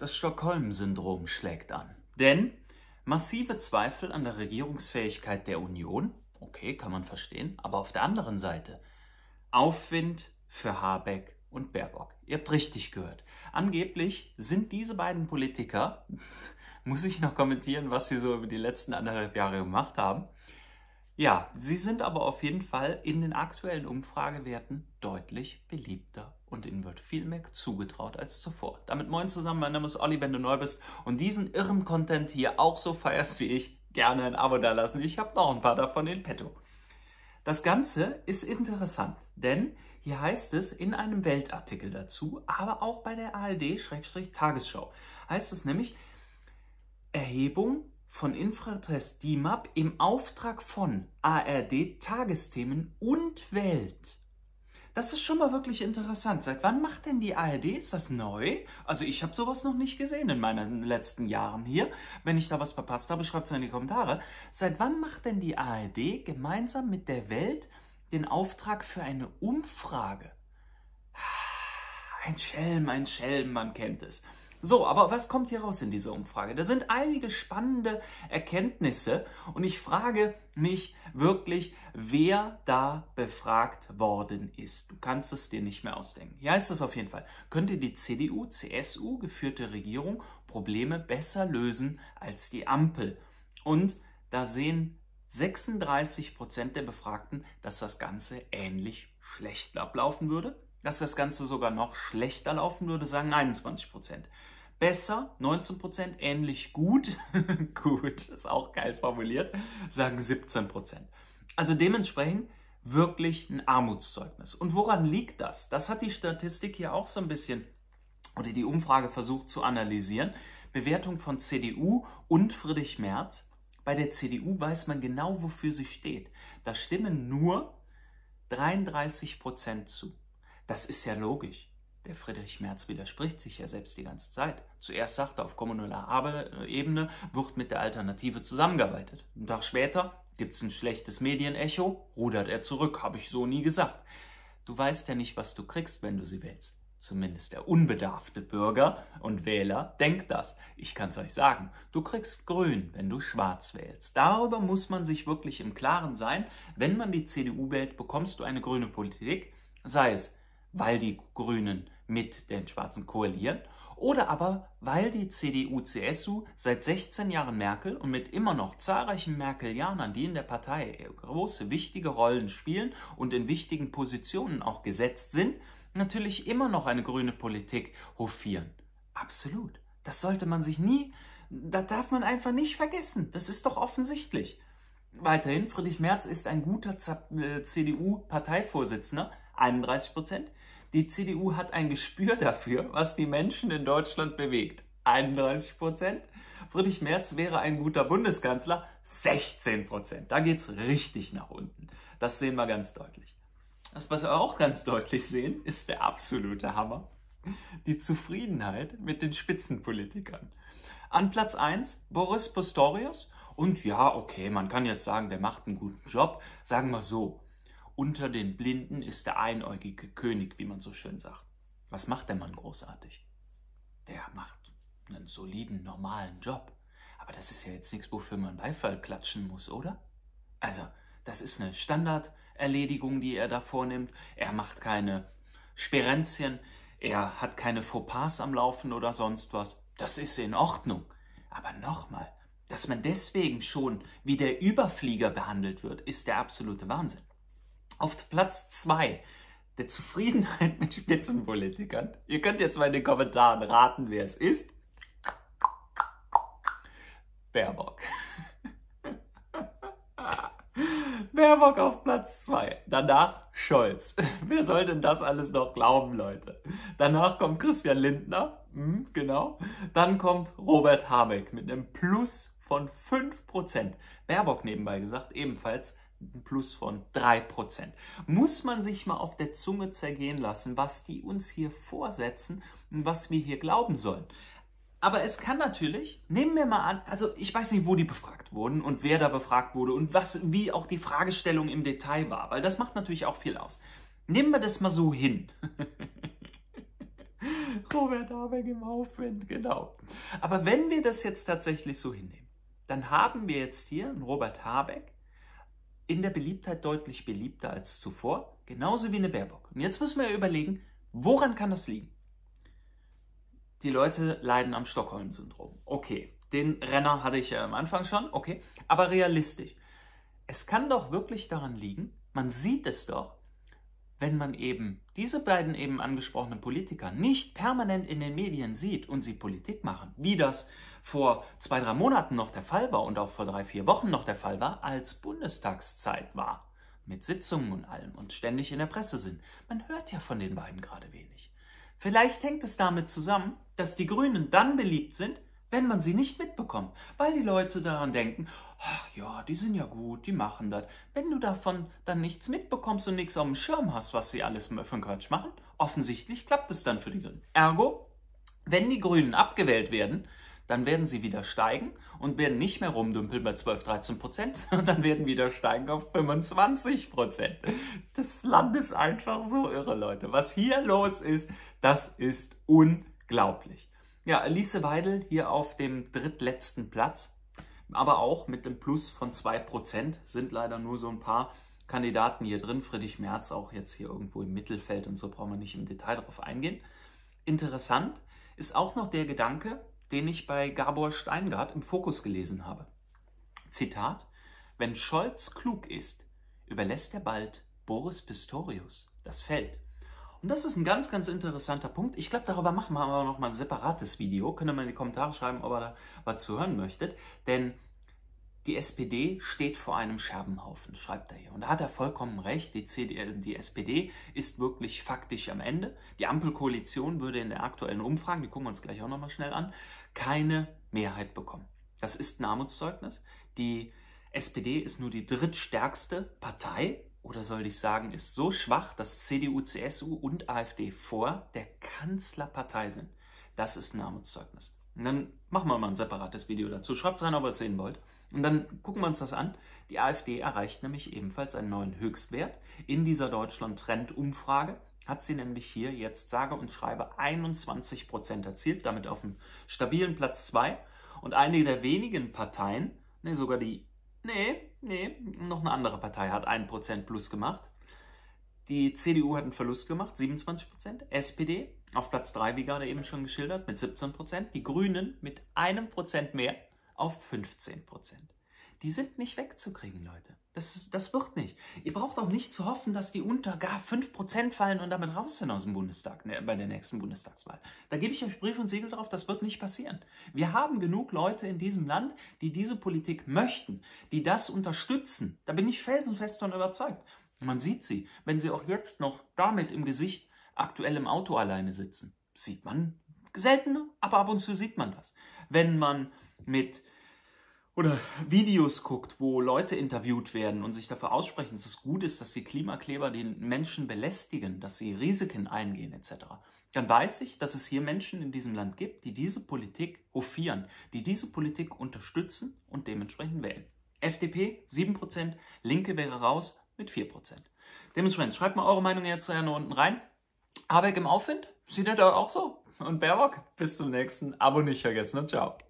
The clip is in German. Das Stockholm-Syndrom schlägt an. Denn massive Zweifel an der Regierungsfähigkeit der Union, okay, kann man verstehen, aber auf der anderen Seite Aufwind für Habeck und Baerbock. Ihr habt richtig gehört. Angeblich sind diese beiden Politiker, muss ich noch kommentieren, was sie so über die letzten 1,5 Jahre gemacht haben. Ja, sie sind aber auf jeden Fall in den aktuellen Umfragewerten deutlich beliebter und ihnen wird viel mehr zugetraut als zuvor. Damit moin zusammen, mein Name ist Olli, wenn du neu bist und diesen irren Content hier auch so feierst wie ich, gerne ein Abo da lassen. Ich habe noch ein paar davon in petto. Das Ganze ist interessant, denn hier heißt es in einem Weltartikel dazu, aber auch bei der ARD-Tagesschau, heißt es nämlich Erhebung von Infratest-DiMAP im Auftrag von ARD-Tagesthemen und Welt. Das ist schon mal wirklich interessant. Seit wann macht denn die ARD? Ist das neu? Also ich habe sowas noch nicht gesehen in meinen letzten Jahren hier. Wenn ich da was verpasst habe, schreibt es in die Kommentare. Seit wann macht denn die ARD gemeinsam mit der Welt den Auftrag für eine Umfrage? Ein Schelm, man kennt es. So, aber was kommt hier raus in dieser Umfrage? Da sind einige spannende Erkenntnisse und ich frage mich wirklich, wer da befragt worden ist. Du kannst es dir nicht mehr ausdenken. Hier heißt es auf jeden Fall, könnte die CDU-CSU geführte Regierung Probleme besser lösen als die Ampel? Und da sehen 36% der Befragten, dass das Ganze ähnlich schlecht ablaufen würde. Dass das Ganze sogar noch schlechter laufen würde, sagen 21%. Besser, 19%, ähnlich gut, gut, ist auch geil formuliert, sagen 17%. Also dementsprechend wirklich ein Armutszeugnis. Und woran liegt das? Das hat die Statistik hier auch so ein bisschen, oder die Umfrage versucht zu analysieren. Bewertung von CDU und Friedrich Merz. Bei der CDU weiß man genau, wofür sie steht. Da stimmen nur 33% zu. Das ist ja logisch. Der Friedrich Merz widerspricht sich ja selbst die ganze Zeit. Zuerst sagt er, auf kommunaler Ebene wird mit der Alternative zusammengearbeitet. Einen Tag später gibt es ein schlechtes Medienecho, rudert er zurück, habe ich so nie gesagt. Du weißt ja nicht, was du kriegst, wenn du sie wählst. Zumindest der unbedarfte Bürger und Wähler denkt das. Ich kann es euch sagen, du kriegst grün, wenn du schwarz wählst. Darüber muss man sich wirklich im Klaren sein. Wenn man die CDU wählt, bekommst du eine grüne Politik, sei es weil die Grünen mit den Schwarzen koalieren oder aber weil die CDU-CSU seit 16 Jahren Merkel und mit immer noch zahlreichen Merkelianern, die in der Partei große, wichtige Rollen spielen und in wichtigen Positionen auch gesetzt sind, natürlich immer noch eine grüne Politik hofieren. Absolut. Das sollte man sich nie, das darf man einfach nicht vergessen. Das ist doch offensichtlich. Weiterhin, Friedrich Merz ist ein guter CDU-Parteivorsitzender, 31%. Die CDU hat ein Gespür dafür, was die Menschen in Deutschland bewegt. 31%. Friedrich Merz wäre ein guter Bundeskanzler. 16%. Da geht es richtig nach unten. Das sehen wir ganz deutlich. Das, was wir auch ganz deutlich sehen, ist der absolute Hammer. Die Zufriedenheit mit den Spitzenpolitikern. An Platz 1 Boris Pistorius. Und ja, okay, man kann jetzt sagen, der macht einen guten Job. Sagen wir so. Unter den Blinden ist der einäugige König, wie man so schön sagt. Was macht der Mann großartig? Der macht einen soliden, normalen Job. Aber das ist ja jetzt nichts, wofür man Beifall klatschen muss, oder? Also, das ist eine Standarderledigung, die er da vornimmt. Er macht keine Sperenzien, er hat keine Fauxpas am Laufen oder sonst was. Das ist in Ordnung. Aber nochmal, dass man deswegen schon wie der Überflieger behandelt wird, ist der absolute Wahnsinn. Auf Platz 2 der Zufriedenheit mit Spitzenpolitikern. Ihr könnt jetzt mal in den Kommentaren raten, wer es ist. Baerbock. Baerbock auf Platz 2. Danach Scholz. Wer soll denn das alles noch glauben, Leute? Danach kommt Christian Lindner. Genau. Dann kommt Robert Habeck mit einem Plus von 5%. Baerbock nebenbei gesagt ebenfalls ein Plus von 3%. Muss man sich mal auf der Zunge zergehen lassen, was die uns hier vorsetzen und was wir hier glauben sollen. Aber es kann natürlich, nehmen wir mal an, also ich weiß nicht, wo die befragt wurden und wer da befragt wurde und was, wie auch die Fragestellung im Detail war, weil das macht natürlich auch viel aus. Nehmen wir das mal so hin. Robert Habeck im Aufwind, genau. Aber wenn wir das jetzt tatsächlich so hinnehmen, dann haben wir jetzt hier einen Robert Habeck in der Beliebtheit deutlich beliebter als zuvor, genauso wie eine Baerbock. Und jetzt müssen wir überlegen, woran kann das liegen? Die Leute leiden am Stockholm-Syndrom. Okay, den Renner hatte ich ja am Anfang schon, okay, aber realistisch. Es kann doch wirklich daran liegen, man sieht es doch, wenn man eben diese beiden eben angesprochenen Politiker nicht permanent in den Medien sieht und sie Politik machen, wie das vor 2, 3 Monaten noch der Fall war und auch vor 3, 4 Wochen noch der Fall war, als Bundestagszeit war, mit Sitzungen und allem und ständig in der Presse sind. Man hört ja von den beiden gerade wenig. Vielleicht hängt es damit zusammen, dass die Grünen dann beliebt sind, wenn man sie nicht mitbekommt, weil die Leute daran denken, ach ja, die sind ja gut, die machen das. Wenn du davon dann nichts mitbekommst und nichts auf dem Schirm hast, was sie alles für einen Quatsch machen, offensichtlich klappt es dann für die Grünen. Ergo, wenn die Grünen abgewählt werden, dann werden sie wieder steigen und werden nicht mehr rumdümpeln bei 12, 13%, sondern werden wieder steigen auf 25%. Das Land ist einfach so irre, Leute. Was hier los ist, das ist unglaublich. Ja, Alice Weidel hier auf dem drittletzten Platz, aber auch mit einem Plus von 2%, sind leider nur so ein paar Kandidaten hier drin. Friedrich Merz auch jetzt hier irgendwo im Mittelfeld und so, brauchen wir nicht im Detail darauf eingehen. Interessant ist auch noch der Gedanke, den ich bei Gabor Steingart im Fokus gelesen habe. Zitat: Wenn Scholz klug ist, überlässt er bald Boris Pistorius das Feld. Und das ist ein ganz, ganz interessanter Punkt. Ich glaube, darüber machen wir aber nochmal ein separates Video. Könnt ihr mal in die Kommentare schreiben, ob ihr da was zu hören möchtet. Denn die SPD steht vor einem Scherbenhaufen, schreibt er hier. Und da hat er vollkommen recht. Die SPD ist wirklich faktisch am Ende. Die Ampelkoalition würde in der aktuellen Umfrage, die gucken wir uns gleich auch nochmal schnell an, keine Mehrheit bekommen. Das ist ein Armutszeugnis. Die SPD ist nur die drittstärkste Partei. Oder soll ich sagen, ist so schwach, dass CDU, CSU und AfD vor der Kanzlerpartei sind. Das ist ein Armutszeugnis. Und dann machen wir mal ein separates Video dazu. Schreibt es rein, ob ihr es sehen wollt. Und dann gucken wir uns das an. Die AfD erreicht nämlich ebenfalls einen neuen Höchstwert. In dieser Deutschland-Trend-Umfrage hat sie nämlich hier jetzt sage und schreibe 21% erzielt, damit auf dem stabilen Platz 2. Und einige der wenigen Parteien, ne, sogar die noch eine andere Partei hat 1% plus gemacht. Die CDU hat einen Verlust gemacht, 27%. SPD auf Platz 3, wie gerade eben schon geschildert, mit 17%. Die Grünen mit 1% mehr auf 15%. Die sind nicht wegzukriegen, Leute. Das wird nicht. Ihr braucht auch nicht zu hoffen, dass die unter gar 5% fallen und damit raus sind aus dem Bundestag, bei der nächsten Bundestagswahl. Da gebe ich euch Brief und Siegel drauf, das wird nicht passieren. Wir haben genug Leute in diesem Land, die diese Politik möchten, die das unterstützen. Da bin ich felsenfest von überzeugt. Und man sieht sie, wenn sie auch jetzt noch damit im Gesicht aktuell im Auto alleine sitzen. Sieht man seltener, aber ab und zu sieht man das. Wenn man mit oder Videos guckt, wo Leute interviewt werden und sich dafür aussprechen, dass es gut ist, dass die Klimakleber den Menschen belästigen, dass sie Risiken eingehen etc., dann weiß ich, dass es hier Menschen in diesem Land gibt, die diese Politik hofieren, die diese Politik unterstützen und dementsprechend wählen. FDP 7%, Linke wäre raus mit 4%. Dementsprechend, schreibt mal eure Meinung jetzt gerne unten rein. Habeck im Aufwind, seht ihr da auch so? Und Baerbock, bis zum nächsten Abo nicht vergessen und ciao.